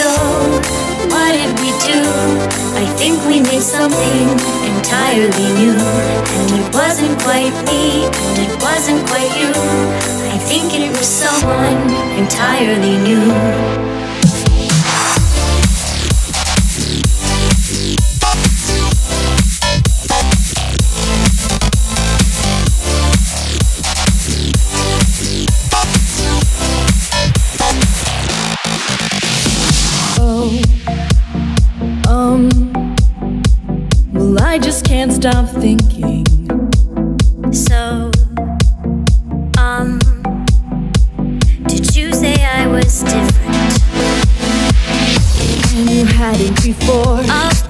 ago. What did we do? I think we made something entirely new. And it wasn't quite me, and it wasn't quite you. I think it was someone entirely new. Well, I just can't stop thinking. So, did you say I was different? And you hadn't before.